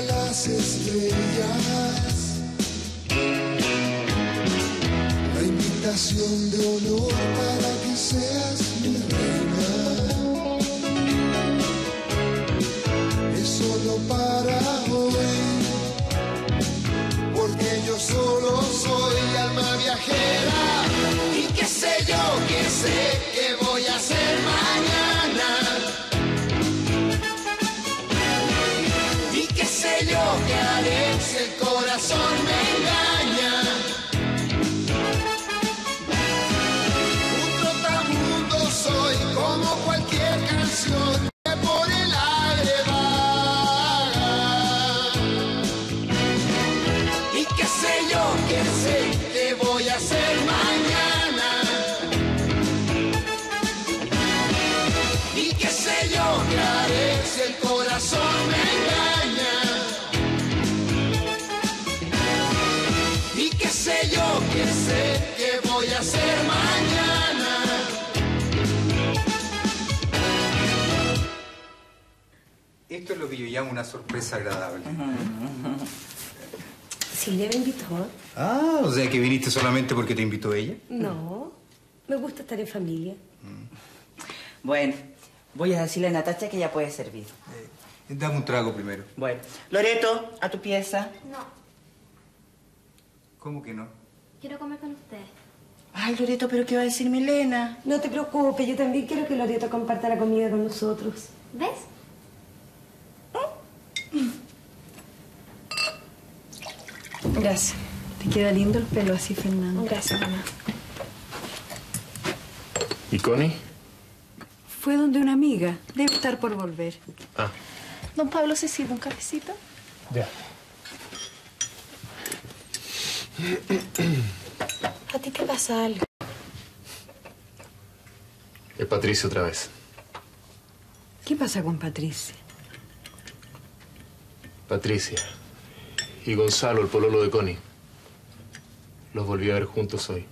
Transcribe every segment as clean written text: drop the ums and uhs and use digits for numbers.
a las estrellas. La invitación de honor para que seas mi reina es solo para hoy, porque yo solo soy alma viajera. Y qué sé yo, qué sé que voy a hacer mañana. Lo que haré si el corazón me engaña. Un trotamundo soy, como cualquier canción que por el aire va. Y qué sé que voy a hacer mañana. Y qué sé yo que haré si el corazón me engaña. Yo que sé que voy a hacer mañana. Esto es lo que yo llamo una sorpresa agradable. Silvia me invitó. Ah, o sea que viniste solamente porque te invitó ella. No, me gusta estar en familia. Bueno, voy a decirle a Natasha que ya puede servir. Dame un trago primero. Bueno, Loreto, a tu pieza. No. ¿Cómo que no? Quiero comer con ustedes. Ay, Loreto, ¿pero qué va a decir Milena? No te preocupes, yo también quiero que Loreto comparta la comida con nosotros. ¿Ves? Gracias. Te queda lindo el pelo así, Fernando. Gracias, mamá. ¿Y Connie? Fue donde una amiga. Debe estar por volver. Ah. Don Pablo, ¿se sirve un cafecito? Ya. ¿A ti te pasa algo? Es Patricia otra vez. ¿Qué pasa con Patricia? Patricia y Gonzalo, el pololo de Connie. Los volví a ver juntos hoy.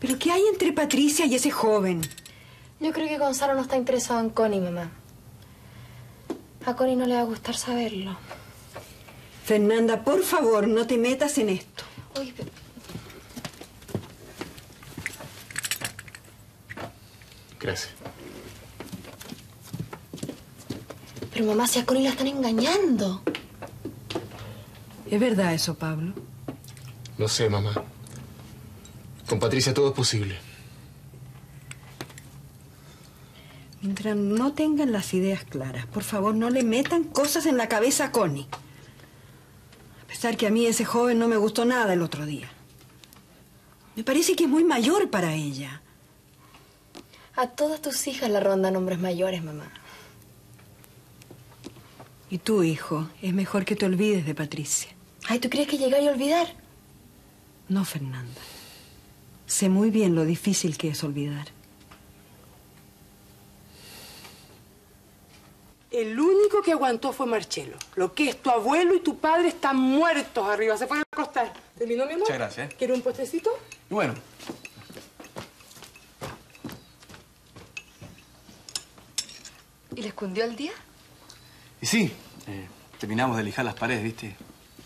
¿Pero qué hay entre Patricia y ese joven? Yo creo que Gonzalo no está interesado en Connie, mamá. A Connie no le va a gustar saberlo. Fernanda, por favor, no te metas en esto. Oye, pero... Gracias. Pero mamá, si a Connie la están engañando. ¿Es verdad eso, Pablo? No sé, mamá. Con Patricia todo es posible. Mientras no tengan las ideas claras, por favor, no le metan cosas en la cabeza a Connie. A pesar que a mí ese joven no me gustó nada el otro día. Me parece que es muy mayor para ella. A todas tus hijas la rondan hombres mayores, mamá. Y tú, hijo, es mejor que te olvides de Patricia. Ay, ¿tú crees que llegar y olvidar? No, Fernanda. Sé muy bien lo difícil que es olvidar. El único que aguantó fue Marcelo. Lo que es tu abuelo y tu padre están muertos arriba. Se fueron a acostar. ¿Terminó, mi amor? Muchas gracias. ¿Quieres un postrecito? Y bueno. ¿Y le escondió el día? Y sí. Terminamos de lijar las paredes, ¿viste?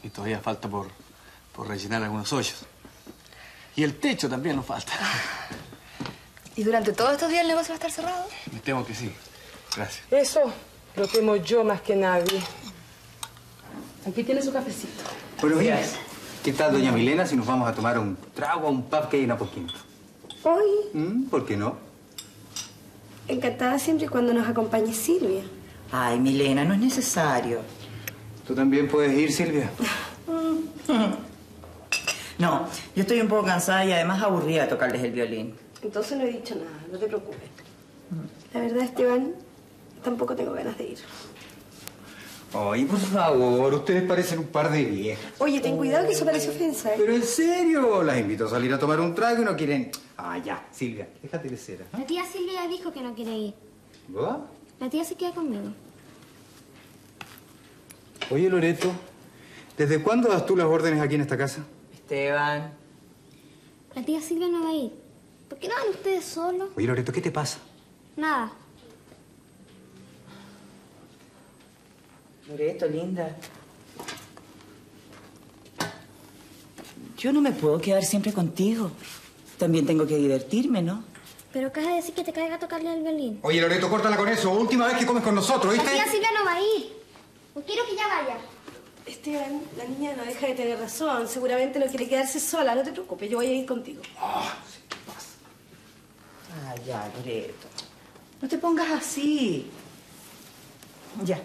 Y todavía falta por rellenar algunos hoyos. Y el techo también nos falta. ¿Y durante todos estos días el negocio va a estar cerrado? Me temo que sí. Gracias. Eso... Lo temo yo más que nadie. Aquí tiene su cafecito. Buenos días. ¿Qué tal, doña Milena, si nos vamos a tomar un trago a un pub que hay en Apoquinto? ¿Hoy? ¿Por qué no? Encantada siempre y cuando nos acompañe Silvia. Ay, Milena, no es necesario. ¿Tú también puedes ir, Silvia? No, yo estoy un poco cansada y además aburrida de tocarles el violín. Entonces no he dicho nada, no te preocupes. La verdad, Esteban... Tampoco tengo ganas de ir. Ay, por favor, ustedes parecen un par de viejas. Oye, ten cuidado que eso parece ofensa, ¿eh? Pero en serio, las invito a salir a tomar un trago y no quieren... Ah, ya, Silvia, déjate de cera. ¿Eh? La tía Silvia dijo que no quiere ir. ¿Vos? La tía se queda conmigo. Oye, Loreto, ¿desde cuándo das tú las órdenes aquí en esta casa? Esteban. La tía Silvia no va a ir. ¿Por qué no van ustedes solos? Oye, Loreto, ¿qué te pasa? Nada. Loreto, linda. Yo no me puedo quedar siempre contigo. También tengo que divertirme, ¿no? ¿Pero qué vas a decir que te caiga a tocarle el violín? Oye, Loreto, córtala con eso. Última vez que comes con nosotros, ¿viste? La tía Silvia no va a ir. No quiero que ya vaya. Esteban, la niña no deja de tener razón. Seguramente no quiere quedarse sola. No te preocupes, yo voy a ir contigo. Ah, ¿qué pasa? Ah, ya, Loreto. No te pongas así. Ya.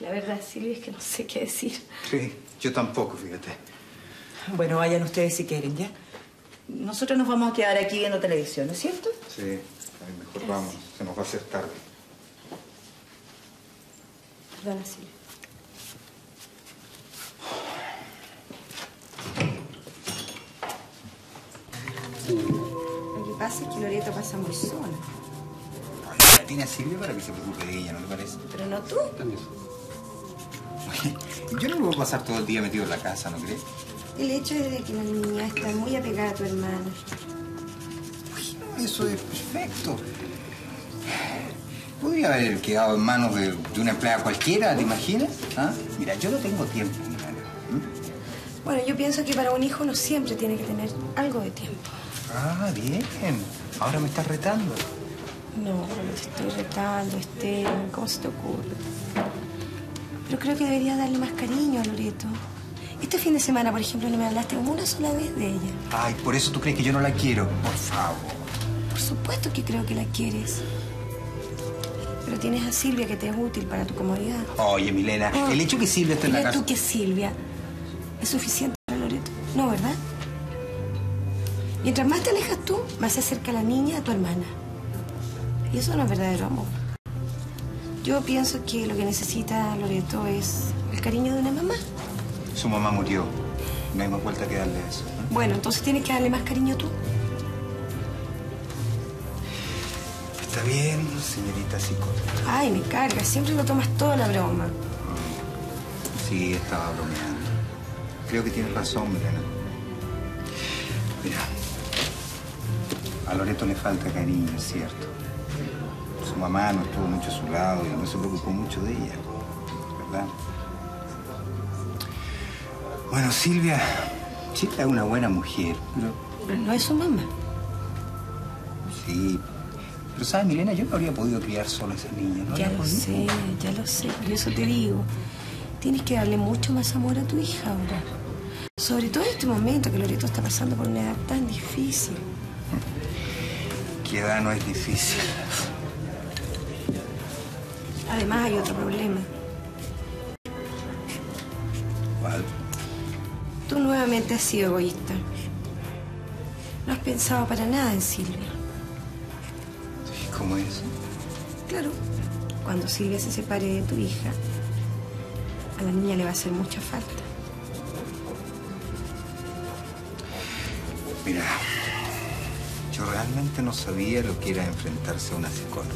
La verdad, Silvia, es que no sé qué decir. Sí, yo tampoco, fíjate. Bueno, vayan ustedes si quieren, ¿ya? Nosotros nos vamos a quedar aquí viendo televisión, ¿no es cierto? Sí, mejor gracias. Vamos, se nos va a hacer tarde. Perdona, Silvia. Lo que pasa es que Loreto pasa muy sola. No, la tiene a Silvia para que se preocupe de ella, ¿no te parece? Pero no tú. También. Yo no lo voy a pasar todo el día metido en la casa, ¿no crees? El hecho es de que la niña está muy apegada a tu hermano. Uy, no, eso es perfecto. Podría haber quedado en manos de una empleada cualquiera, ¿te imaginas? ¿Ah? Mira, yo no tengo tiempo. ¿Mm? Bueno, yo pienso que para un hijo uno siempre tiene que tener algo de tiempo. Ah, bien. Ahora me estás retando. No, no te estoy retando, Esteban. ¿Cómo se te ocurre? Pero creo que deberías darle más cariño a Loreto. Este fin de semana, por ejemplo, no me hablaste una sola vez de ella. Ay, ¿por eso tú crees que yo no la quiero? Por favor. Por supuesto que creo que la quieres. Pero tienes a Silvia que te es útil para tu comodidad. Oye, Milena, oh, el hecho que Silvia esté en la casa... tú que Silvia es suficiente para Loreto. No, ¿verdad? Mientras más te alejas tú, más se acerca la niña a tu hermana. Y eso no es verdadero amor. Yo pienso que lo que necesita Loreto es el cariño de una mamá. Su mamá murió. No hay más vuelta que darle eso, ¿no? Bueno, entonces tienes que darle más cariño tú. Está bien, señorita psicóloga. Ay, me carga. Siempre lo tomas toda la broma. Sí, estaba bromeando. Creo que tienes razón, Melena. Mira, a Loreto le falta cariño, es cierto. Su mamá no estuvo mucho a su lado y no se preocupó mucho de ella, ¿verdad? Bueno, Silvia, sí es una buena mujer, pero... Pero no es su mamá. Sí. Pero, ¿sabes, Milena? Yo no habría podido criar sola a esa niña, ¿no? Ya lo sé, ya lo sé. Por eso te digo, tienes que darle mucho más amor a tu hija ahora. Sobre todo en este momento que Loreto está pasando por una edad tan difícil. ¿Qué edad no es difícil? Además, hay otro problema. ¿Cuál? Tú nuevamente has sido egoísta. No has pensado para nada en Silvia. ¿Cómo es? Claro. Cuando Silvia se separe de tu hija, a la niña le va a hacer mucha falta. Mira, yo realmente no sabía lo que era enfrentarse a una psicóloga.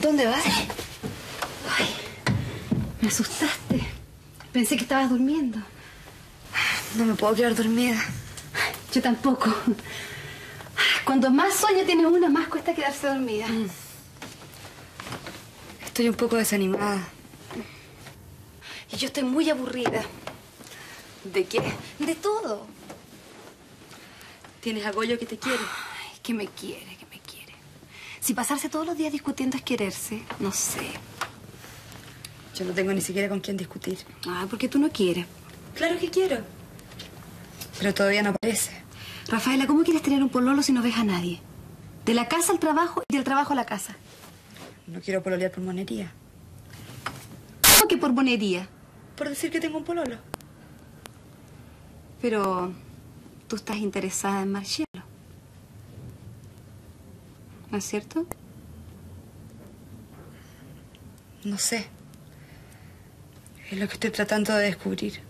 ¿Dónde vas? Ay, me asustaste. Pensé que estabas durmiendo. No me puedo quedar dormida. Yo tampoco. Cuando más sueño tiene uno, más cuesta quedarse dormida. Estoy un poco desanimada. Y yo estoy muy aburrida. ¿De qué? De todo. Tienes a Goyo que te quiere. Ay, que me quiere. Si pasarse todos los días discutiendo es quererse, no sé. Yo no tengo ni siquiera con quién discutir. Ah, porque tú no quieres. Claro que quiero. Pero todavía no aparece. Rafaela, ¿cómo quieres tener un pololo si no ves a nadie? De la casa al trabajo y del trabajo a la casa. No quiero pololear por monería. ¿Cómo que por monería? Por decir que tengo un pololo. Pero tú estás interesada en Marcelo, ¿no es cierto? No sé. Es lo que estoy tratando de descubrir.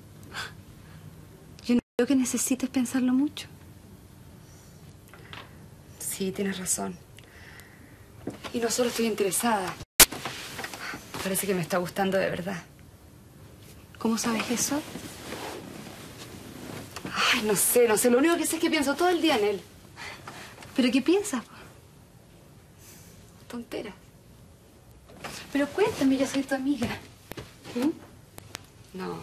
Yo no creo que necesites pensarlo mucho. Sí, tienes razón. Y no solo estoy interesada. Parece que me está gustando de verdad. ¿Cómo sabes eso? Ay, no sé. Lo único que sé es que pienso todo el día en él. ¿Pero qué piensas? Tonteras. Pero cuéntame, yo soy tu amiga. ¿Mm? No.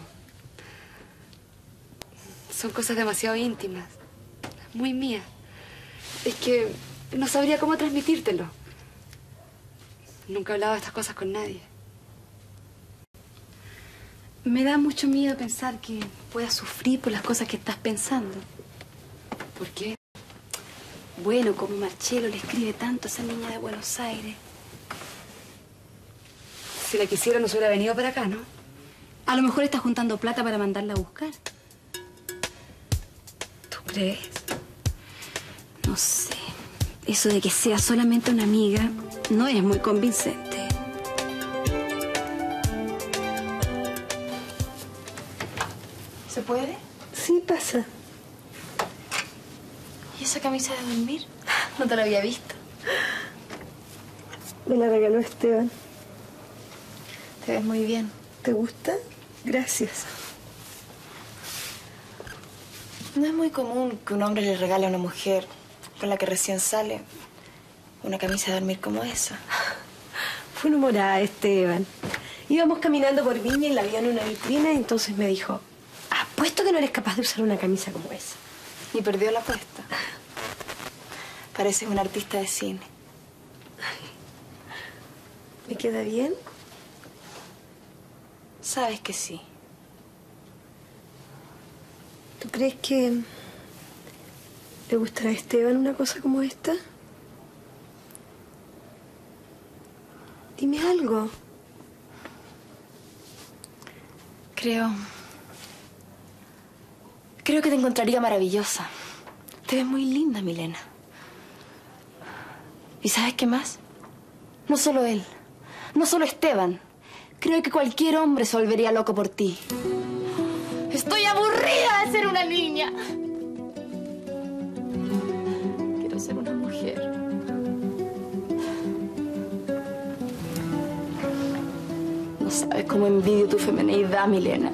Son cosas demasiado íntimas. Muy mías. Es que no sabría cómo transmitírtelo. Nunca he hablado de estas cosas con nadie. Me da mucho miedo pensar que puedas sufrir por las cosas que estás pensando. ¿Por qué? Bueno, como Marcelo le escribe tanto a esa niña de Buenos Aires. Si la quisiera, no se hubiera venido para acá, ¿no? A lo mejor está juntando plata para mandarla a buscar. ¿Tú crees? No sé. Eso de que sea solamente una amiga no es muy convincente. ¿Se puede? Sí, pasa. ¿Y esa camisa de dormir? No te la había visto. Me la regaló Esteban. Te ves muy bien. ¿Te gusta? Gracias. No es muy común que un hombre le regale a una mujer con la que recién sale una camisa de dormir como esa. Fue una humorada, Esteban. Íbamos caminando por Viña y la vi en una vitrina y entonces me dijo... Apuesto que no eres capaz de usar una camisa como esa. Y perdió la apuesta. Pareces un artista de cine. ¿Me queda bien? Sabes que sí. ¿Tú crees que le gustará a Esteban una cosa como esta? Dime algo. Creo que te encontraría maravillosa. Te ves muy linda, Milena. ¿Y sabes qué más? No solo él, no solo Esteban. Creo que cualquier hombre se volvería loco por ti. ¡Estoy aburrida de ser una niña! Quiero ser una mujer. No sabes cómo envidio tu femineidad, Milena.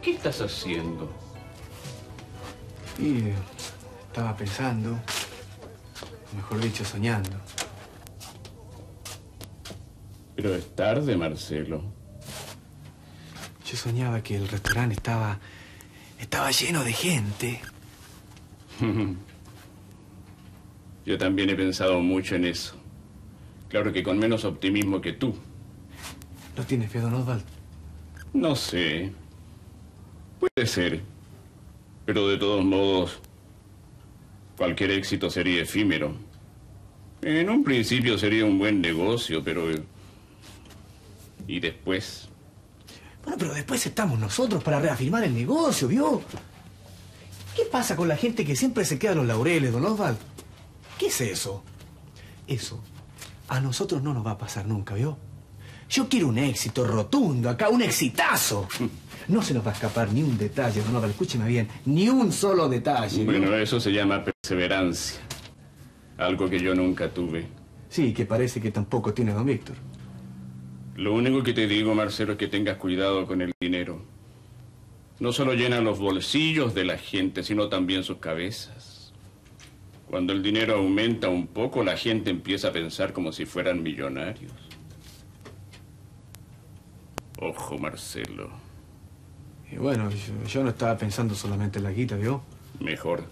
¿Qué estás haciendo? Y estaba pensando, o mejor dicho, soñando. Pero es tarde, Marcelo. Yo soñaba que el restaurante estaba lleno de gente. Yo también he pensado mucho en eso. Claro que con menos optimismo que tú. ¿No tienes fe, don Osvaldo? No sé. Puede ser, pero de todos modos, cualquier éxito sería efímero. En un principio sería un buen negocio, pero... ¿Y después? Bueno, pero después estamos nosotros para reafirmar el negocio, ¿vio? ¿Qué pasa con la gente que siempre se queda a los laureles, don Osvaldo? ¿Qué es eso? Eso a nosotros no nos va a pasar nunca, ¿vio? Yo quiero un éxito rotundo acá, un exitazo. No se nos va a escapar ni un detalle, don Osvaldo, escúcheme bien, ni un solo detalle. Bueno, eso se llama perseverancia. Algo que yo nunca tuve. Sí, que parece que tampoco tiene don Víctor. Lo único que te digo, Marcelo, es que tengas cuidado con el dinero. No solo llenan los bolsillos de la gente, sino también sus cabezas. Cuando el dinero aumenta un poco, la gente empieza a pensar como si fueran millonarios. Ojo, Marcelo. Y bueno, yo no estaba pensando solamente en la guita, ¿vio? Mejor.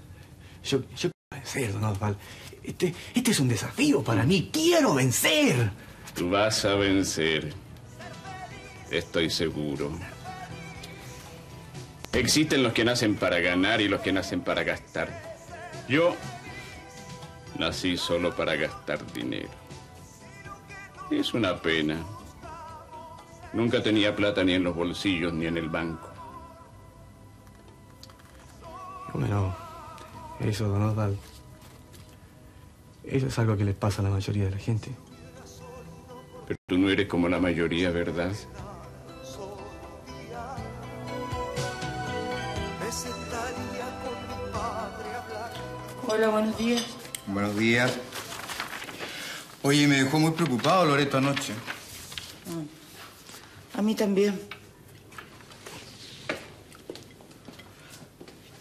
Yo quiero vencer, don Osvaldo. Este es un desafío para mí. ¡Quiero vencer! Tú vas a vencer. Estoy seguro. Existen los que nacen para ganar y los que nacen para gastar. Yo nací solo para gastar dinero. Es una pena. Nunca tenía plata ni en los bolsillos ni en el banco. Bueno, eso, don Osvaldo. Eso es algo que les pasa a la mayoría de la gente. Pero tú no eres como la mayoría, ¿verdad? Hola, buenos días. Buenos días. Oye, me dejó muy preocupado Loreto anoche. A mí también.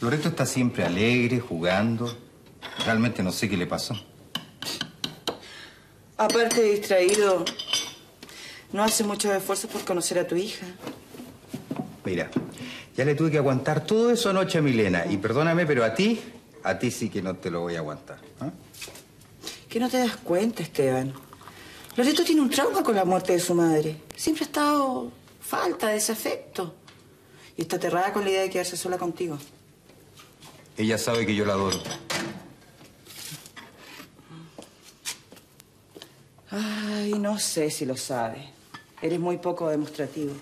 Loreto está siempre alegre, jugando. Realmente no sé qué le pasó. Aparte de distraído, no hace muchos esfuerzos por conocer a tu hija. Mira, ya le tuve que aguantar todo eso anoche a Milena. Y perdóname, pero a ti sí que no te lo voy a aguantar. ¿Eh? Que no te das cuenta, Esteban. Loreto tiene un trauma con la muerte de su madre. Siempre ha estado falta, desafecto. Y está aterrada con la idea de quedarse sola contigo. Ella sabe que yo la adoro. Ay, no sé si lo sabe. Eres muy poco demostrativo.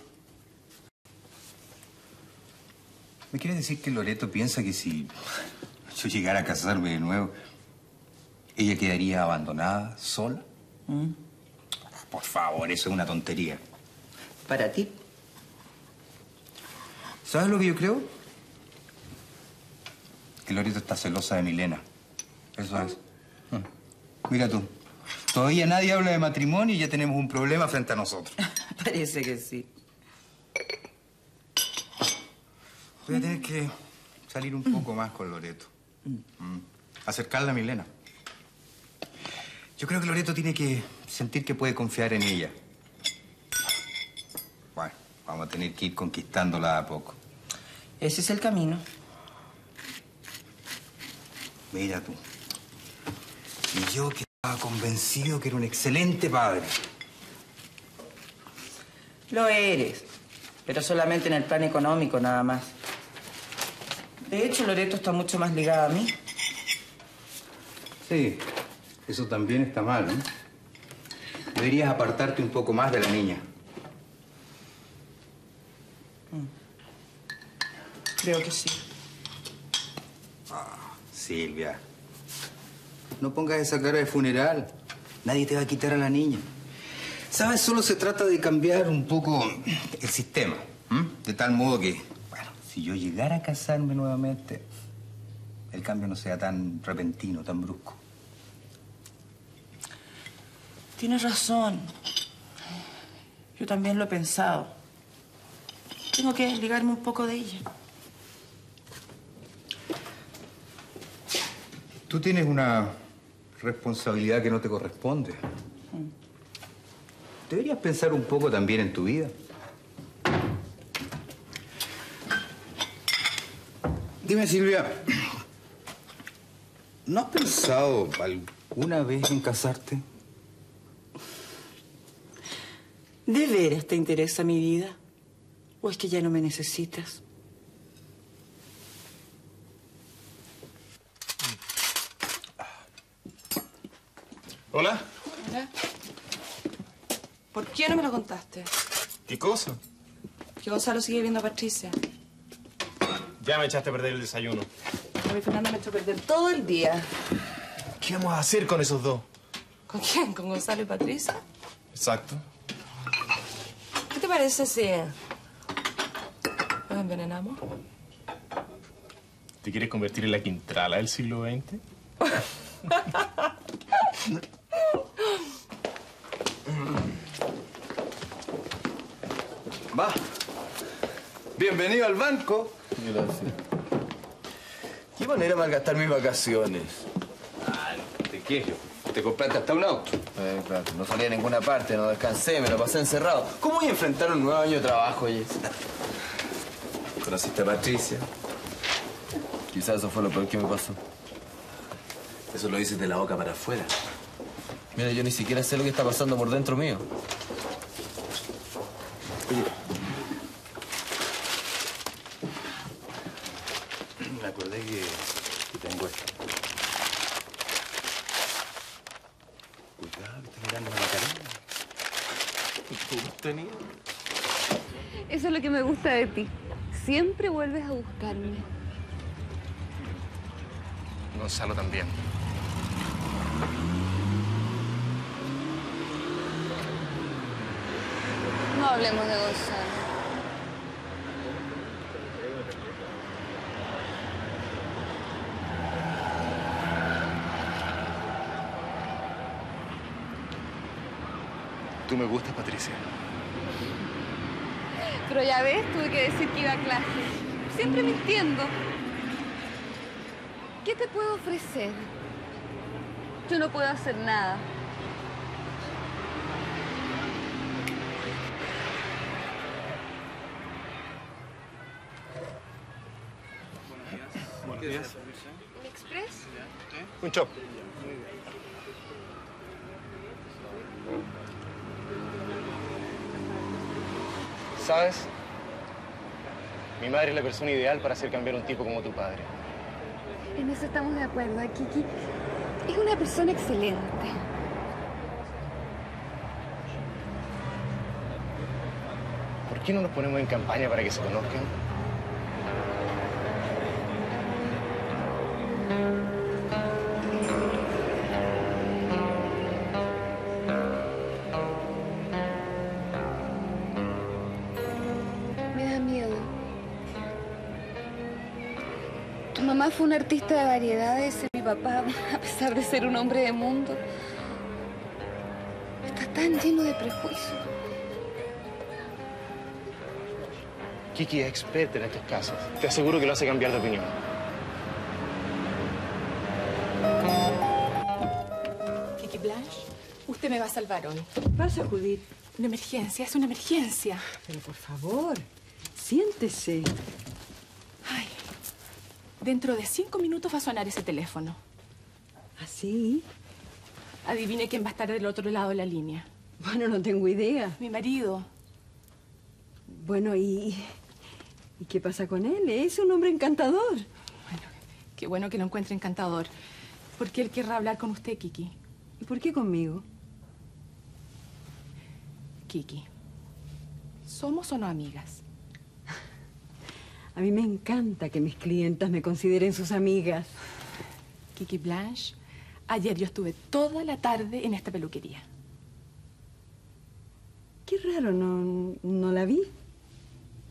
¿Me quieres decir que Loreto piensa que si yo llegara a casarme de nuevo, ella quedaría abandonada, sola? ¿Mm? Por favor, eso es una tontería. ¿Para ti? ¿Sabes lo que yo creo? Que Loreto está celosa de Milena. Eso es. Mira tú. Todavía nadie habla de matrimonio y ya tenemos un problema frente a nosotros. Parece que sí. Voy a tener que salir un poco más con Loreto. Acercarla a Milena. Yo creo que Loreto tiene que sentir que puede confiar en ella. Bueno, vamos a tener que ir conquistándola a poco. Ese es el camino. Mira tú. Y yo que estaba convencido que era un excelente padre. Lo eres, pero solamente en el plan económico nada más. De hecho, Loreto está mucho más ligada a mí. Sí. Eso también está mal, ¿no? Deberías apartarte un poco más de la niña. Creo que sí. Ah, Silvia. No pongas esa cara de funeral. Nadie te va a quitar a la niña. ¿Sabes? Solo se trata de cambiar un poco el sistema. De tal modo que, bueno, si yo llegara a casarme nuevamente, el cambio no sea tan repentino, tan brusco. Tienes razón. Yo también lo he pensado. Tengo que desligarme un poco de ella. Tú tienes una responsabilidad que no te corresponde. Deberías pensar un poco también en tu vida. Dime, Silvia, ¿no has pensado alguna vez en casarte? ¿De veras te interesa mi vida? ¿O es que ya no me necesitas? ¿Hola? Hola. ¿Por qué no me lo contaste? ¿Qué cosa? Que Gonzalo sigue viendo a Patricia. Ya me echaste a perder el desayuno. A mí Fernando me echó a perder todo el día. ¿Qué vamos a hacer con esos dos? ¿Con quién? ¿Con Gonzalo y Patricia? Exacto. ¿Qué te parece si nos envenenamos? ¿Te quieres convertir en la Quintrala del siglo XX? Va. Bienvenido al banco. Gracias. ¿Qué manera de malgastar mis vacaciones? Ah, no te quejo. Te compraste hasta un auto. Claro. No salí a ninguna parte, no descansé, me lo pasé encerrado. ¿Cómo voy a enfrentar un nuevo año de trabajo, Jess? Conociste a Patricia. Quizás eso fue lo peor que me pasó. Eso lo dices de la boca para afuera. Mira, yo ni siquiera sé lo que está pasando por dentro mío. Oye. Me acordé que tengo esto. Cuidado, está mirando la carita. Eso es lo que me gusta de ti. Siempre vuelves a buscarme. Gonzalo también. No hablemos de Gonzalo. Tú me gustas, Patricia. Pero ya ves, tuve que decir que iba a clase. Siempre mintiendo. ¿Qué te puedo ofrecer? Yo no puedo hacer nada. Buenos días. ¿Un express? Un chop. ¿Sabes? Mi madre es la persona ideal para hacer cambiar a un tipo como tu padre. En eso estamos de acuerdo, Kiki. Es una persona excelente. ¿Por qué no nos ponemos en campaña para que se conozcan? Fue un artista de variedades y mi papá, a pesar de ser un hombre de mundo, está tan lleno de prejuicios. Kiki es experta en estos casos. Te aseguro que lo hace cambiar de opinión. Kiki Blanche, usted me va a salvar hoy. Pasa, Judith. Una emergencia, es una emergencia. Pero por favor, siéntese. Ay. Dentro de 5 minutos va a sonar ese teléfono. ¿Ah, sí? Adivine quién va a estar del otro lado de la línea. Bueno, no tengo idea. Mi marido. Bueno, ¿y qué pasa con él? Es un hombre encantador. Bueno, qué bueno que lo encuentre encantador. Porque él querrá hablar con usted, Kiki. ¿Y por qué conmigo? Kiki, ¿somos o no amigas? A mí me encanta que mis clientas me consideren sus amigas. Kiki Blanche, ayer yo estuve toda la tarde en esta peluquería. Qué raro, no la vi.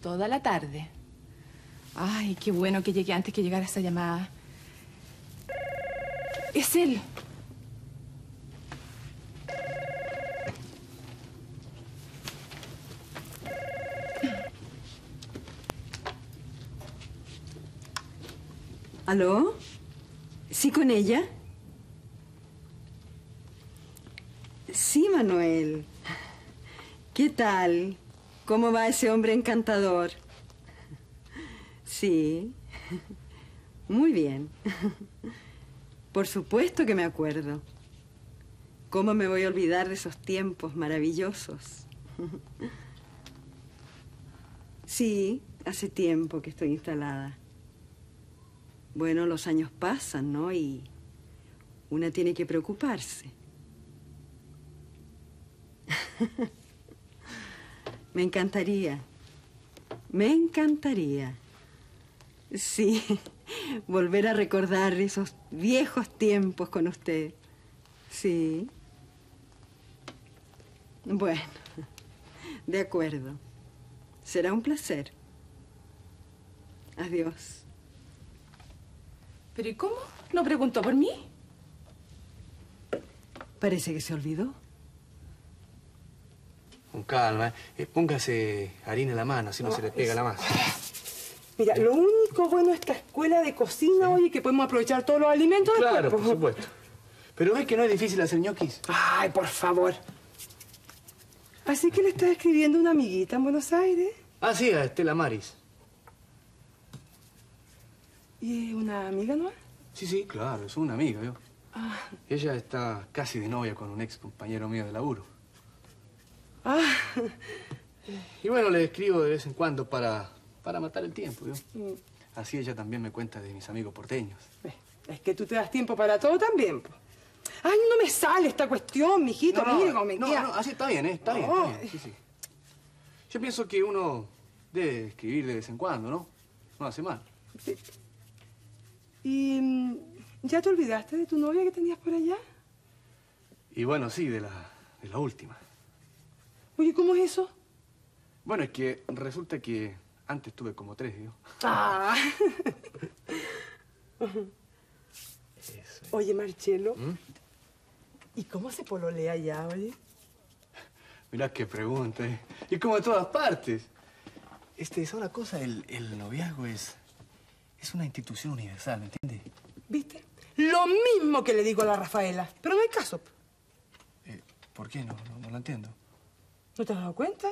Toda la tarde. Ay, qué bueno que llegué antes que llegara esa llamada. Es él. ¿Aló? ¿Sí, con ella? Sí, Manuel. ¿Qué tal? ¿Cómo va ese hombre encantador? Sí. Muy bien. Por supuesto que me acuerdo. ¿Cómo me voy a olvidar de esos tiempos maravillosos? Sí, hace tiempo que estoy instalada. Bueno, los años pasan, ¿no? Y una tiene que preocuparse. Me encantaría. Me encantaría. Sí, volver a recordar esos viejos tiempos con usted. Sí. Bueno, de acuerdo. Será un placer. Adiós. ¿Pero y cómo? ¿No preguntó por mí? Parece que se olvidó. Con calma, póngase harina en la mano, así no se le pega la masa. Mira, lo único bueno de esta escuela de cocina, oye, que podemos aprovechar todos los alimentos. Claro, por supuesto. Pero ¿ves que no es difícil hacer ñoquis? Ay, por favor. Así que le está escribiendo una amiguita en Buenos Aires. Ah, sí, a Estela Maris. ¿Y es una amiga, no? Sí, sí, claro, es una amiga, yo. Ah. Ella está casi de novia con un ex compañero mío de laburo. Ah. Y bueno, le escribo de vez en cuando para matar el tiempo, ¿yo? Mm. Así ella también me cuenta de mis amigos porteños. Es que tú te das tiempo para todo también, pues. Ay, no me sale esta cuestión, mijito. No, mire, no, así está bien, ¿eh? Está bien, está bien. Sí, sí. Yo pienso que uno debe escribir de vez en cuando, ¿no? No hace mal. Sí. ¿Y ya te olvidaste de tu novia que tenías por allá? Y bueno, sí, de la última. Oye, ¿cómo es eso? Bueno, es que resulta que antes tuve como 3, digo. Ah. Eso. Oye, Marcelo, ¿y cómo se pololea ya, oye? Mirá qué pregunta, ¿eh? Y como en todas partes. Es una cosa, el noviazgo es una institución universal, ¿me entiendes? ¿Viste? Lo mismo que le digo a la Rafaela, pero no hay caso. ¿Por qué? No lo entiendo. ¿No te has dado cuenta?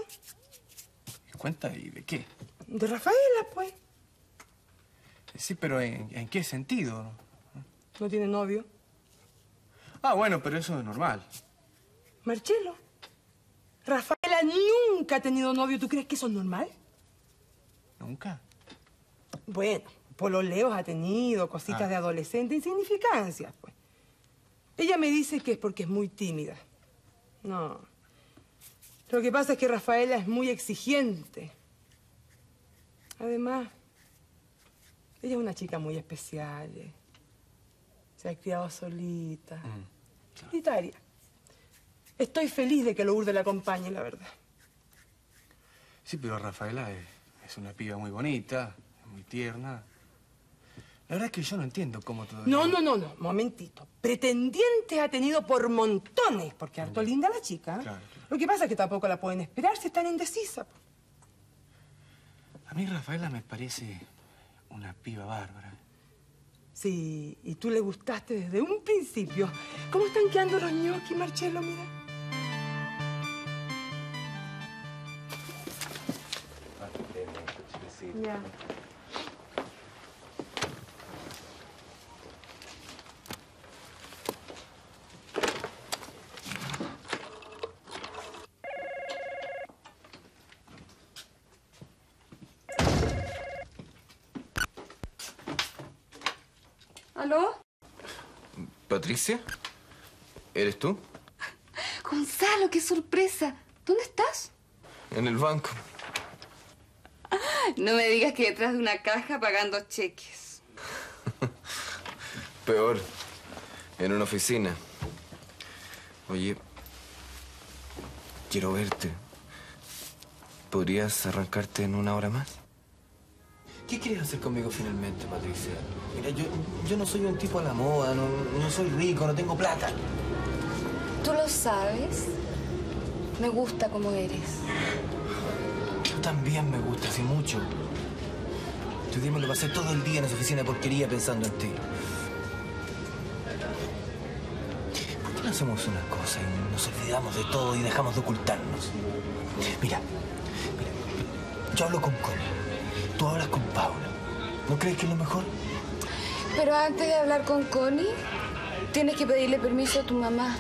¿Cuenta y de qué? De Rafaela, pues. Sí, pero ¿en qué sentido? ¿No tiene novio? Ah, bueno, pero eso es normal. Marcelo, Rafaela nunca ha tenido novio. ¿Tú crees que eso es normal? ¿Nunca? Bueno, pololeos ha tenido, cositas de adolescente, insignificancias, pues. Ella me dice que es porque es muy tímida. No. Lo que pasa es que Rafaela es muy exigente. Además, ella es una chica muy especial. Se ha criado solita, solitaria. Estoy feliz de que Lourdes la acompañe, la verdad. Sí, pero Rafaela es una piba muy bonita, muy tierna. La verdad es que yo no entiendo cómo todavía... No, momentito. Pretendientes ha tenido por montones, porque harto linda la chica, ¿eh? Claro. Lo que pasa es que tampoco la pueden esperar, si es tan indecisa. A mí Rafaela me parece una piba bárbara. Sí, y tú le gustaste desde un principio. ¿Cómo están quedando los ñoquis, Marcelo? Mira. Ya. ¿Aló? ¿Patricia? ¿Eres tú? Gonzalo, qué sorpresa. ¿Dónde estás? En el banco. No me digas que detrás de una caja pagando cheques. Peor. En una oficina. Oye, quiero verte. ¿Podrías arrancarte en una hora más? ¿Qué quieres hacer conmigo finalmente, Patricia? Mira, yo no soy un tipo a la moda, no soy rico, no tengo plata. Tú lo sabes. Me gusta como eres. Tú también me gustas y mucho. Tu día me lo pasé todo el día en esa oficina de porquería pensando en ti. ¿Por qué no hacemos una cosa y nos olvidamos de todo y dejamos de ocultarnos? Mira, yo hablo con Connie. Tú hablas con Paula. ¿No crees que es lo mejor? Pero antes de hablar con Connie, tienes que pedirle permiso a tu mamá.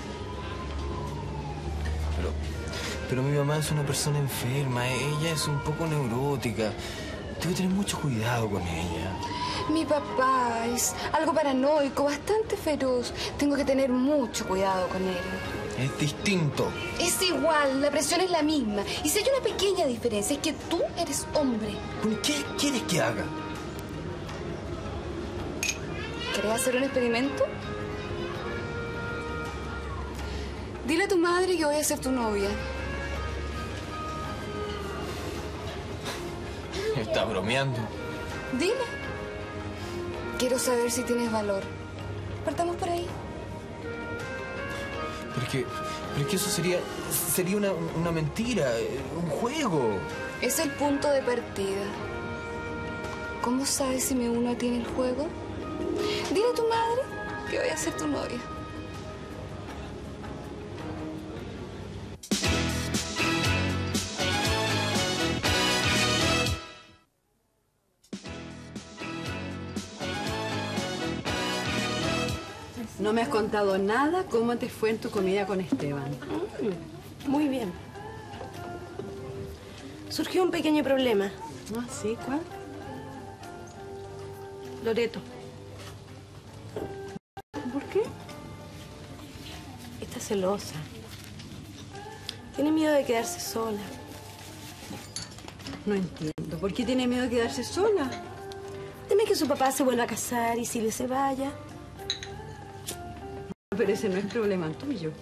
Pero mi mamá es una persona enferma. Ella es un poco neurótica. Debo tener mucho cuidado con ella. Mi papá es algo paranoico, bastante feroz. Tengo que tener mucho cuidado con él. Es distinto. Es igual, la presión es la misma. Y si hay una pequeña diferencia, es que tú eres hombre. ¿Qué quieres que haga? ¿Querés hacer un experimento? Dile a tu madre que voy a ser tu novia. ¿Estás bromeando? Dile. Quiero saber si tienes valor. Partamos por ahí. Porque eso sería una mentira, un juego. Es el punto de partida. ¿Cómo sabes si me uno a ti en el juego? Dile a tu madre que voy a ser tu novia. No me has contado nada cómo te fue en tu comida con Esteban. Muy bien. Surgió un pequeño problema. ¿Ah, sí? ¿Cuál? Loreto. ¿Por qué? Está celosa. Tiene miedo de quedarse sola. No entiendo. ¿Por qué tiene miedo de quedarse sola? Teme que su papá se vuelva a casar y Silvia se vaya. Pero ese no es problema tuyo.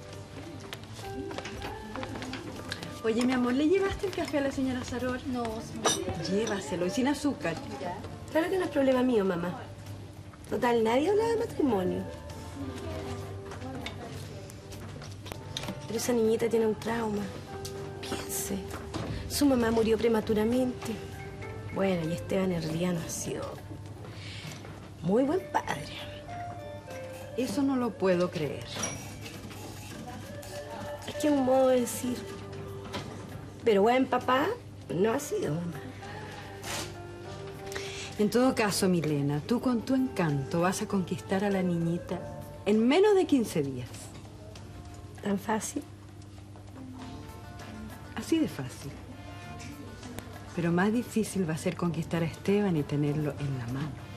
Oye, mi amor, ¿le llevaste el café a la señora Zarol? No, señora. Llévaselo, y sin azúcar. Ya. Claro que no es problema mío, mamá. Total, nadie habla de matrimonio. Pero esa niñita tiene un trauma. Piense, su mamá murió prematuramente. Bueno, y Esteban Herdiano ha sido muy buen padre. Eso no lo puedo creer. Es que es un modo de decir. Pero buen papá no ha sido, mamá. En todo caso, Milena, tú con tu encanto vas a conquistar a la niñita en menos de 15 días. ¿Tan fácil? Así de fácil. Pero más difícil va a ser conquistar a Esteban y tenerlo en la mano.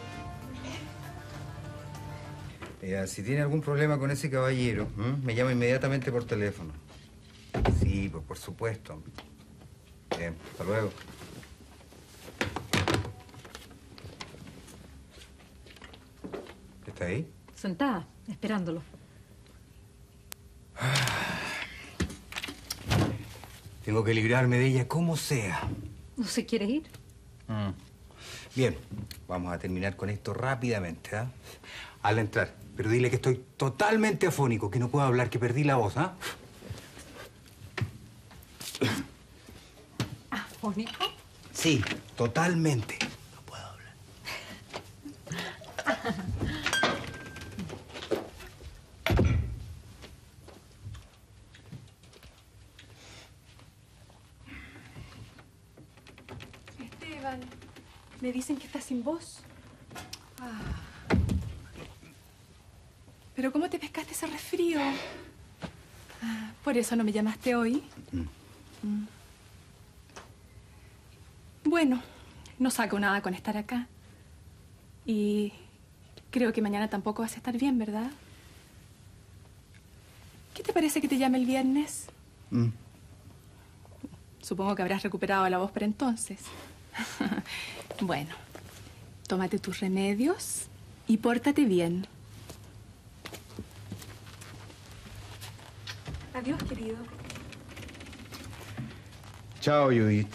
Mira, si tiene algún problema con ese caballero, ¿eh? Me llama inmediatamente por teléfono. Sí, pues por supuesto. Bien, hasta luego. ¿Está ahí? Sentada, esperándolo. Tengo que librarme de ella como sea. ¿No se quiere ir? Bien, vamos a terminar con esto rápidamente, ¿ah? ¿Eh? Al entrar, pero dile que estoy totalmente afónico, que no puedo hablar, que perdí la voz, ¿ah? ¿Eh? ¿Afónico? Sí, totalmente. No puedo hablar. Esteban, me dicen que estás sin voz. Ah. ¿Pero cómo te pescaste ese resfrío? Ah, ¿por eso no me llamaste hoy? Bueno, no saco nada con estar acá. Y creo que mañana tampoco vas a estar bien, ¿verdad? ¿Qué te parece que te llame el viernes? Supongo que habrás recuperado la voz para entonces. Bueno, tómate tus remedios y pórtate bien. Adiós, querido. Chao, Judith.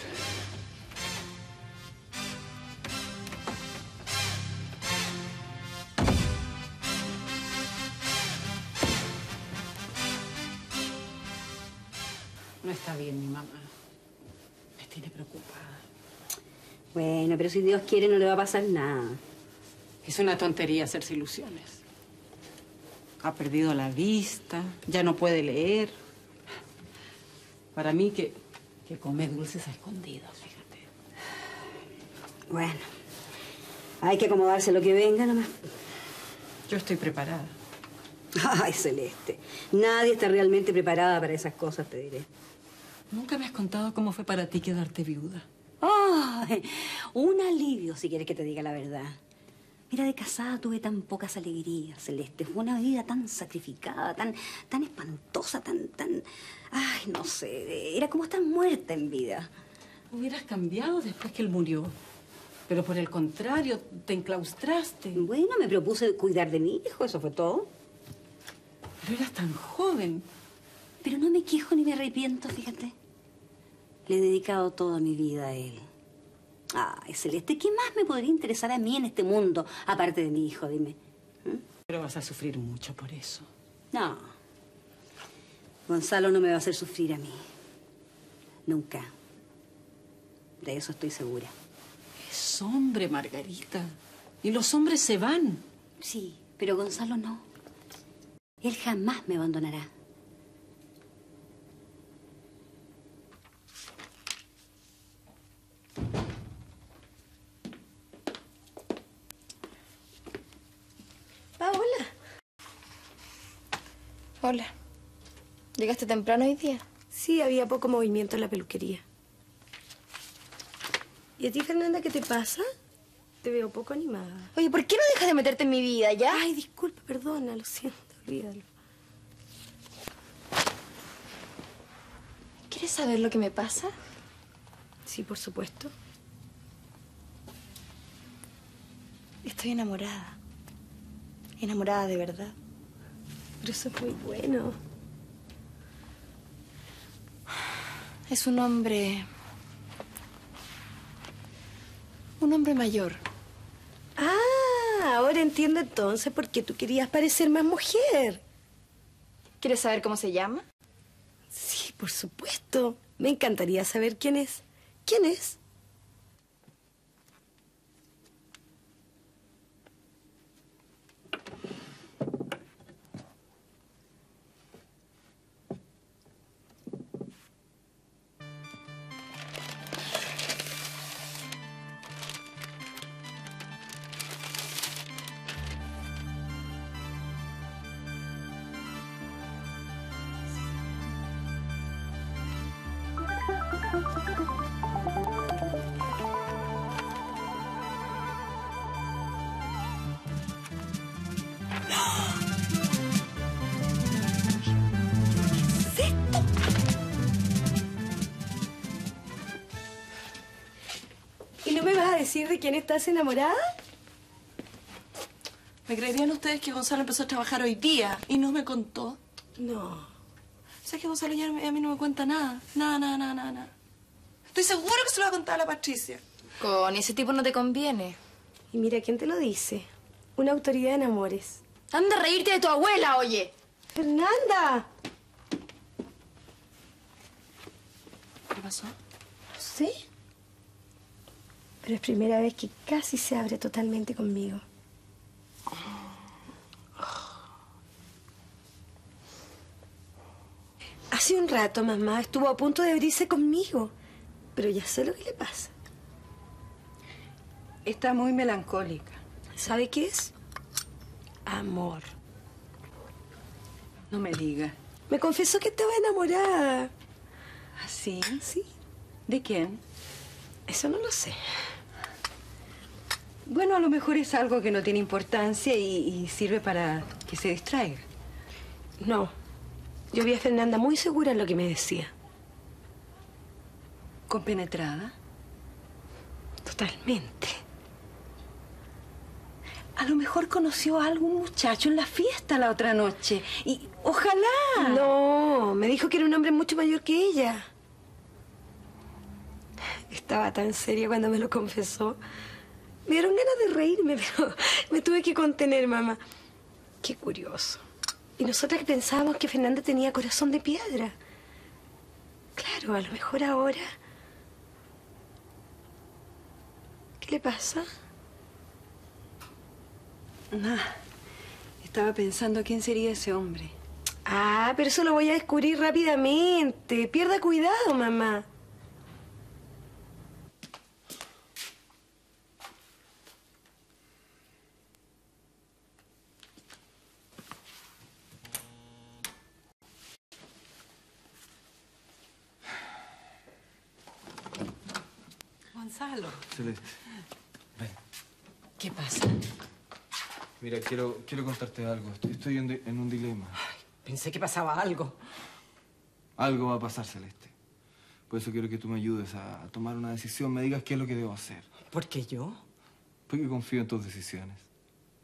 No está bien mi mamá. Me tiene preocupada. Bueno, pero si Dios quiere no le va a pasar nada. Es una tontería hacerse ilusiones. Ha perdido la vista, ya no puede leer. Para mí que come dulces a escondidas, fíjate. Bueno, hay que acomodarse lo que venga nomás. Yo estoy preparada. Ay, Celeste, nadie está realmente preparada para esas cosas, te diré. Nunca me has contado cómo fue para ti quedarte viuda. ¡Ay! Un alivio, si quieres que te diga la verdad. Mira, de casada tuve tan pocas alegrías, Celeste. Fue una vida tan sacrificada, tan espantosa, tan... Ay, no sé, era como estar muerta en vida. Hubieras cambiado después que él murió. Pero por el contrario, te enclaustraste. Bueno, me propuse cuidar de mi hijo, eso fue todo. Pero eras tan joven. Pero no me quejo ni me arrepiento, fíjate. Le he dedicado toda mi vida a él. Ay, Celeste, ¿qué más me podría interesar a mí en este mundo, aparte de mi hijo, dime? ¿Mm? Pero vas a sufrir mucho por eso. No. Gonzalo no me va a hacer sufrir a mí. Nunca. De eso estoy segura. Es hombre, Margarita. Y los hombres se van. Sí, pero Gonzalo no. Él jamás me abandonará. Paola. Hola. ¿Llegaste temprano hoy día? Sí, había poco movimiento en la peluquería. ¿Y a ti, Fernanda, qué te pasa? Te veo poco animada. Oye, ¿por qué no dejas de meterte en mi vida, ya? Ay, disculpa, perdona, lo siento, olvídalo. ¿Quieres saber lo que me pasa? Sí, por supuesto. Estoy enamorada. Enamorada de verdad. Pero eso es muy bueno. Es un hombre... un hombre mayor. Ah, ahora entiendo entonces por qué tú querías parecer más mujer. ¿Quieres saber cómo se llama? Sí, por supuesto. Me encantaría saber quién es. ¿Quién es? ¿De quién estás enamorada? ¿Me creerían ustedes que Gonzalo empezó a trabajar hoy día y no me contó? No. ¿Sabes que Gonzalo ya a mí no me cuenta nada? Nada. Estoy seguro que se lo va a contar a la Patricia. Con ese tipo no te conviene. Y mira, ¿quién te lo dice? Una autoridad en amores. Anda a reírte de tu abuela, oye. ¡Fernanda! ¿Qué pasó? No sé. Pero es primera vez que casi se abre totalmente conmigo. Hace un rato, mamá, estuvo a punto de abrirse conmigo. Pero ya sé lo que le pasa. Está muy melancólica. ¿Sabe qué es? Amor. No me diga. Me confesó que estaba enamorada. ¿Ah, sí? Sí. ¿De quién? Eso no lo sé. Bueno, a lo mejor es algo que no tiene importancia y sirve para que se distraiga. No. Yo vi a Fernanda muy segura en lo que me decía. ¿Compenetrada? Totalmente. A lo mejor conoció a algún muchacho en la fiesta la otra noche. Y ojalá. No, me dijo que era un hombre mucho mayor que ella. Estaba tan seria cuando me lo confesó. Me dieron ganas de reírme, pero me tuve que contener, mamá. Qué curioso. Y nosotras pensábamos que Fernanda tenía corazón de piedra. Claro, a lo mejor ahora... ¿Qué le pasa? Nada. Estaba pensando quién sería ese hombre. Ah, pero eso lo voy a descubrir rápidamente. Pierda cuidado, mamá. Gonzalo. Celeste, ven. ¿Qué pasa? Mira, quiero contarte algo. Estoy en un dilema. Ay, pensé que pasaba algo. Algo va a pasar, Celeste. Por eso quiero que tú me ayudes a tomar una decisión. Me digas qué es lo que debo hacer. ¿Por qué yo? Porque confío en tus decisiones.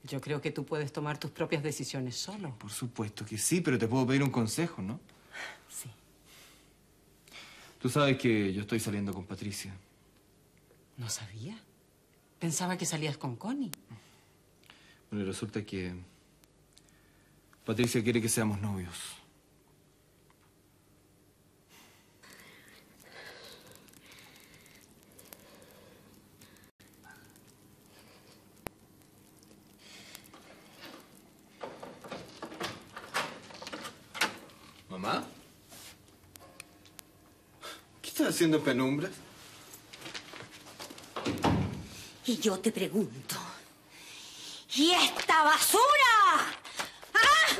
Yo creo que tú puedes tomar tus propias decisiones solo. Por supuesto que sí, pero te puedo pedir un consejo, ¿no? Sí. Tú sabes que yo estoy saliendo con Patricia. No sabía. Pensaba que salías con Connie. Bueno, y resulta que Patricia quiere que seamos novios. ¿Mamá? ¿Qué estás haciendo en penumbras? Y yo te pregunto, ¿y esta basura? ¿Ah?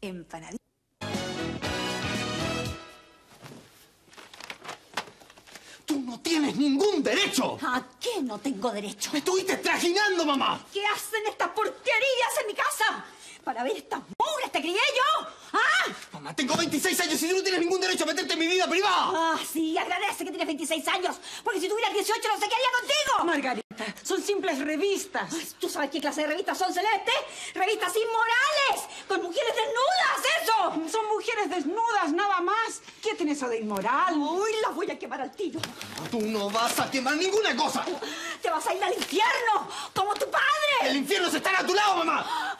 Empanadilla. ¡Tú no tienes ningún derecho! ¿A qué no tengo derecho? ¡Me estuviste trajinando, mamá! ¿Qué hacen estas porquerías en mi casa? Para ver estas mugres te crié yo, ¿ah? Mamá, tengo 26 años y tú no tienes ningún derecho a meterte en mi vida privada. Ah, sí, agradece que tienes 26 años, porque si tuvieras 18 no sé qué haría contigo. Margarita, son simples revistas. Ay, ¿tú sabes qué clase de revistas son, Celeste? Revistas inmorales, con mujeres desnudas, eso. Son mujeres desnudas, nada más. ¿Qué tiene eso de inmoral? Uy, las voy a quemar al tiro. Mamá, tú no vas a quemar ninguna cosa. Te vas a ir al infierno, como tu padre. El infierno se está a tu lado, mamá.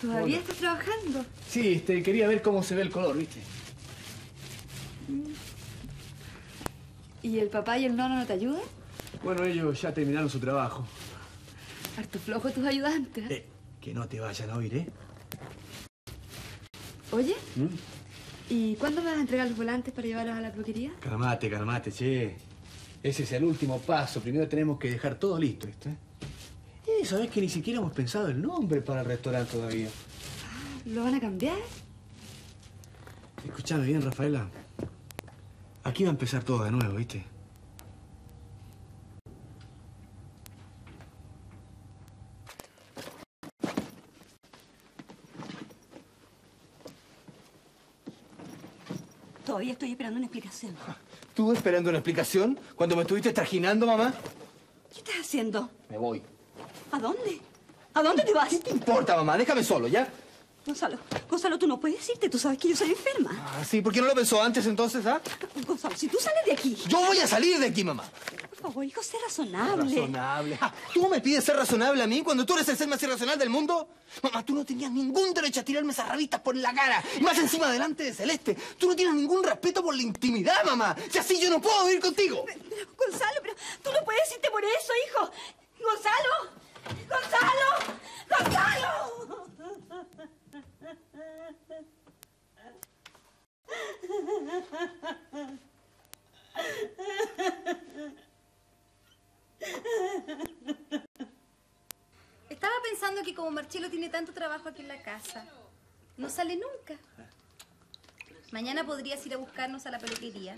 ¿Todavía estás trabajando? Sí, quería ver cómo se ve el color, ¿viste? ¿Y el papá y el nono no te ayudan? Bueno, ellos ya terminaron su trabajo. Harto flojo tus ayudantes. Que no te vayan a oír, ¿eh? Oye, ¿y cuándo me vas a entregar los volantes para llevarlos a la peluquería? Calmate, calmate, che. Ese es el último paso. Primero tenemos que dejar todo listo, esto, ¿eh? ¿Sabés que ni siquiera hemos pensado el nombre para el restaurante todavía? Ah, ¿lo van a cambiar? Escuchame bien, Rafaela. Aquí va a empezar todo de nuevo, ¿viste? Todavía estoy esperando una explicación. ¿Tú esperando una explicación? ¿Cuando me estuviste trajinando, mamá? ¿Qué estás haciendo? Me voy. ¿A dónde? ¿A dónde te vas? ¿Qué te importa, mamá? Déjame solo, ¿ya? Gonzalo, tú no puedes irte. Tú sabes que yo soy enferma. Ah, sí. ¿Por qué no lo pensó antes, entonces, ah? Gonzalo, si tú sales de aquí... Yo voy a salir de aquí, mamá. Por favor, hijo, sé razonable. Razonable. Ah, ¿tú me pides ser razonable a mí cuando tú eres el ser más irracional del mundo? Mamá, tú no tenías ningún derecho a tirarme esas revistas por la cara. Y más encima delante de Celeste. Tú no tienes ningún respeto por la intimidad, mamá. Si así yo no puedo vivir contigo. Pero, Gonzalo, pero tú no puedes irte por eso, hijo. Gonzalo. Gonzalo. Gonzalo. Estaba pensando que como Marcelo tiene tanto trabajo aquí en la casa, no sale nunca. Mañana podrías ir a buscarnos a la peluquería.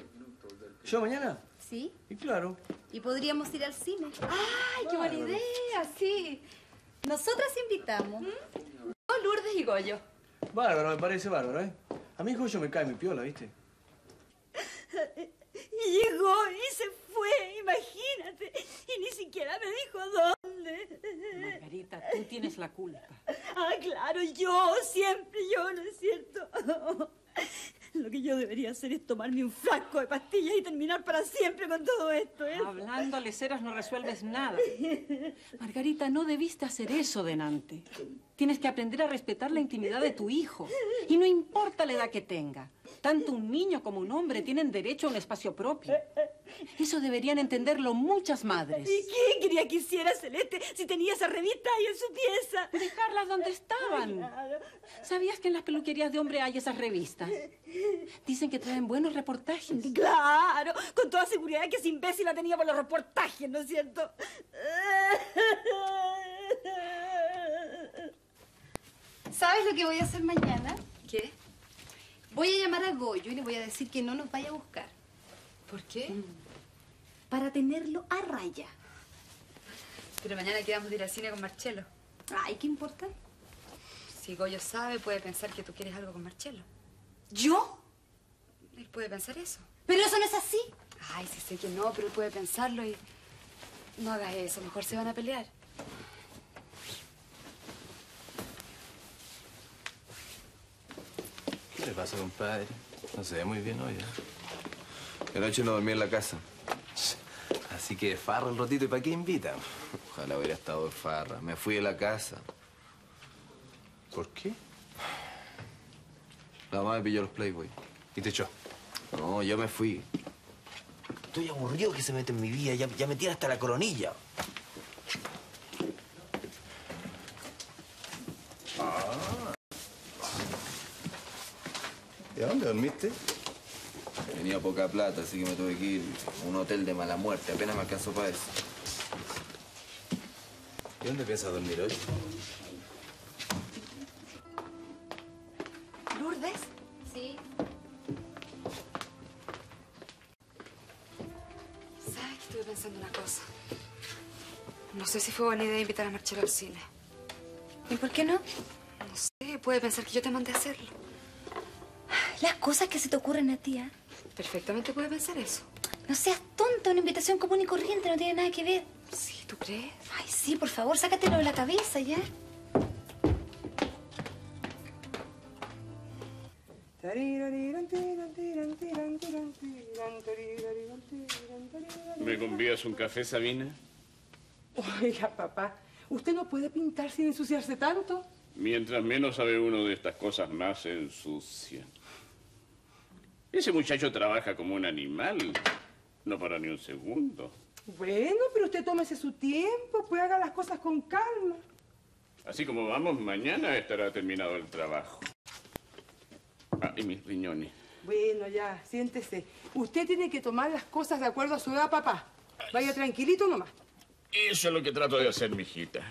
¿Yo mañana? Sí. Y claro. Y podríamos ir al cine. ¡Ay, qué buena idea! Sí. Nosotras invitamos. Lourdes y Goyo. Bárbaro, me parece bárbaro, ¿eh? A mí Goyo me cae mi piola, ¿viste? Y llegó y se fue, imagínate. Y ni siquiera me dijo dónde. Margarita, tú tienes la culpa. Ah, claro, yo, siempre yo, ¿no es cierto? Lo que yo debería hacer es tomarme un frasco de pastillas y terminar para siempre con todo esto, ¿eh? Hablando leceras no resuelves nada. Margarita, no debiste hacer eso delante. Tienes que aprender a respetar la intimidad de tu hijo. Y no importa la edad que tenga. Tanto un niño como un hombre tienen derecho a un espacio propio. Eso deberían entenderlo muchas madres. ¿Y qué quería que hiciera Celeste si tenía esa revista ahí en su pieza? Dejarlas donde estaban. Claro. ¿Sabías que en las peluquerías de hombre hay esas revistas? Dicen que traen buenos reportajes. Claro, con toda seguridad que ese imbécil la tenía por los reportajes, ¿no es cierto? ¿Sabes lo que voy a hacer mañana? ¿Qué? Voy a llamar a Goyo y le voy a decir que no nos vaya a buscar. ¿Por qué? Para tenerlo a raya. Pero mañana quedamos de ir al cine con Marcelo. Ay, ¿qué importa? Si Goyo sabe, puede pensar que tú quieres algo con Marcelo. ¿Yo? Él puede pensar eso. ¡Pero eso no es así! Ay, sí sé que no, pero él puede pensarlo y... No hagas eso, mejor se van a pelear. ¿Qué le pasa, compadre? No se ve muy bien hoy, ¿eh? Anoche no dormí en la casa. Así que farra un ratito, ¿y para qué invitan? Ojalá hubiera estado de farra. Me fui de la casa. ¿Por qué? La mamá me pilló los Playboys. ¿Y te echó? No, yo me fui. Estoy aburrido que se mete en mi vida. Ya me tira hasta la coronilla. ¿Y a dónde dormiste? Tenía poca plata, así que me tuve que ir a un hotel de mala muerte. Apenas me alcanzó para eso. ¿Y dónde piensas dormir hoy? ¿Lourdes? Sí. ¿Sabes que estuve pensando una cosa? No sé si fue buena idea invitar a Marcelo al cine. ¿Y por qué no? No sé, puede pensar que yo te mandé a hacerlo. Las cosas que se te ocurren a ti, ¿eh? Perfectamente puede pensar eso. No seas tonta, una invitación común y corriente no tiene nada que ver. Sí, ¿tú crees? Ay, sí, por favor, sácatelo de la cabeza, ¿ya? ¿Me convidas un café, Sabina? Oiga, papá, usted no puede pintar sin ensuciarse tanto. Mientras menos sabe uno de estas cosas, más se ensucia. Ese muchacho trabaja como un animal. No para ni un segundo. Bueno, pero usted tómese su tiempo, pues haga las cosas con calma. Así como vamos, mañana estará terminado el trabajo. Ah, y mis riñones. Bueno, ya, siéntese. Usted tiene que tomar las cosas de acuerdo a su edad, papá. Vaya tranquilito nomás. Eso es lo que trato de hacer, mijita.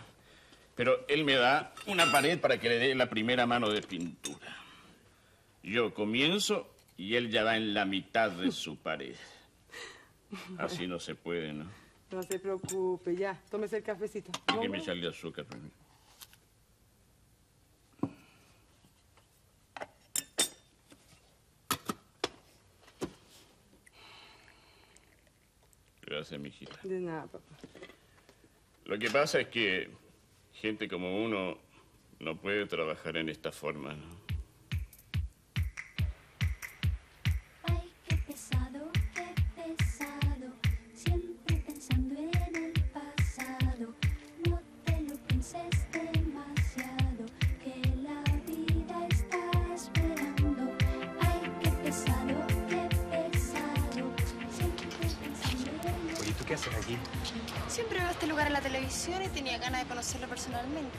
Pero él me da una pared para que le dé la primera mano de pintura. Yo comienzo... Y él ya va en la mitad de su pared. Así no se puede, ¿no? No se preocupe, ya. Tómese el cafecito. Hay que me echarle azúcar primero. Gracias, mijita. De nada, papá. Lo que pasa es que gente como uno no puede trabajar en esta forma, ¿no? Y tenía ganas de conocerlo personalmente.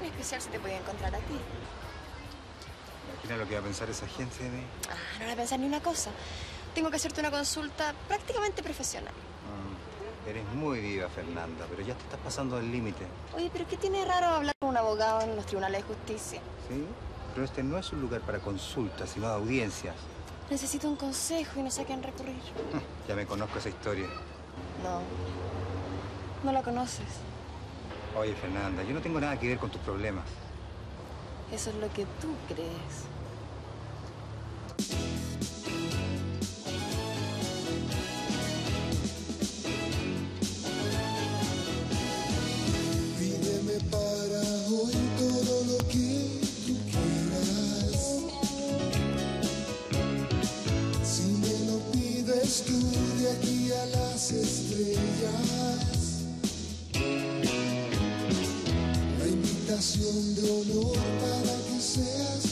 En especial si te podía encontrar a ti. Imagina lo que va a pensar esa gente de mí. Ah, no va a pensar ni una cosa. Tengo que hacerte una consulta prácticamente profesional. Ah, eres muy viva, Fernanda, pero ya te estás pasando del límite. Oye, pero ¿qué tiene raro hablar con un abogado en los tribunales de justicia? Sí, pero este no es un lugar para consultas, sino de audiencias. Necesito un consejo y no sé a quién recurrir. Ya me conozco esa historia. No la conoces. Oye, Fernanda, yo no tengo nada que ver con tus problemas. Eso es lo que tú crees. De honor para que seas